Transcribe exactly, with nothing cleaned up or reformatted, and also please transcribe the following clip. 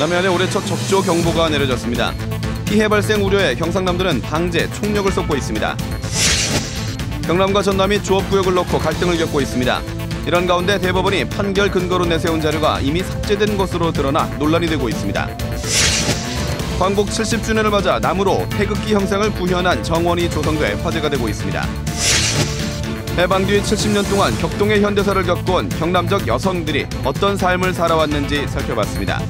남해안에 올해 첫 적조 경보가 내려졌습니다. 피해 발생 우려에 경상남도는 방제, 총력을 쏟고 있습니다. 경남과 전남이 조업구역을 놓고 갈등을 겪고 있습니다. 이런 가운데 대법원이 판결 근거로 내세운 자료가 이미 삭제된 것으로 드러나 논란이 되고 있습니다. 광복 칠십 주년을 맞아 나무로 태극기 형상을 구현한 정원이 조성돼 화제가 되고 있습니다. 해방 뒤 칠십 년 동안 격동의 현대사를 겪고 온 경남적 여성들이 어떤 삶을 살아왔는지 살펴봤습니다.